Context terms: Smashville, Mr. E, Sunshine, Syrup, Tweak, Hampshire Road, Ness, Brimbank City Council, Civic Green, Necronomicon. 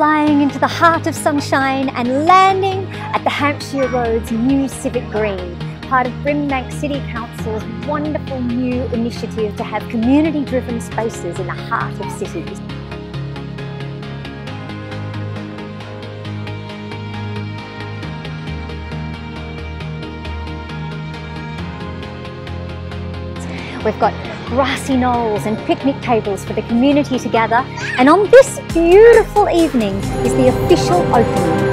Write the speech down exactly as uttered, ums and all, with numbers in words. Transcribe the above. flying into the heart of Sunshine and landing at the Hampshire Road's new Civic Green, part of Brimbank City Council's wonderful new initiative to have community-driven spaces in the heart of cities. We've got grassy knolls and picnic tables for the community to gather, and on this beautiful evening is the official opening.